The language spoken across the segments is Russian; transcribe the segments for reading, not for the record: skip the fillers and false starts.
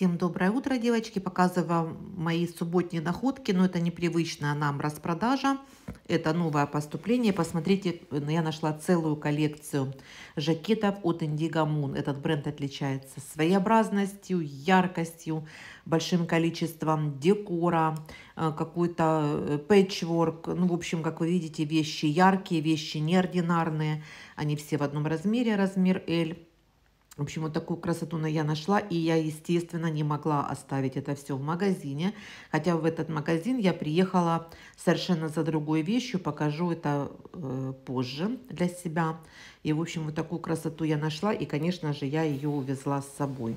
Всем доброе утро, девочки. Показываю вам мои субботние находки, но это непривычная нам распродажа. Это новое поступление. Посмотрите, я нашла целую коллекцию жакетов от Indigo Moon. Этот бренд отличается своеобразностью, яркостью, большим количеством декора, какой-то пэтчворк. Ну, в общем, как вы видите, вещи яркие, вещи неординарные. Они все в одном размере, размер L. В общем, вот такую красоту я нашла, и я, естественно, не могла оставить это все в магазине. Хотя в этот магазин я приехала совершенно за другой вещью, покажу это позже для себя. И, в общем, вот такую красоту я нашла, и, конечно же, я ее увезла с собой.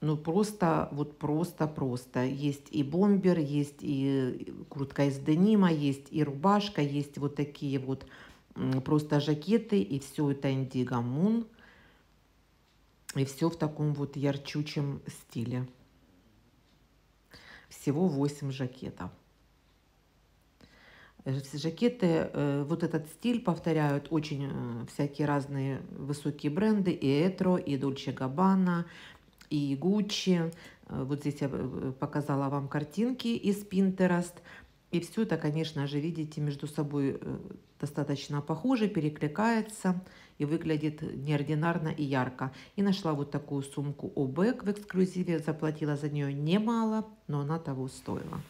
Ну, просто, вот просто. Есть и бомбер, есть и куртка из денима, есть и рубашка, есть вот такие вот просто жакеты, и все это Indigo Moon. И все в таком вот ярчучем стиле. Всего 8 жакетов. Жакеты, вот этот стиль повторяют очень всякие разные высокие бренды. И Этро, и Дольче Габбана, и Гуччи. Вот здесь я показала вам картинки из Pinterest. И все это, конечно же, видите, между собой достаточно похоже, перекликается и выглядит неординарно и ярко. И нашла вот такую сумку Обек в эксклюзиве, заплатила за нее немало, но она того стоила.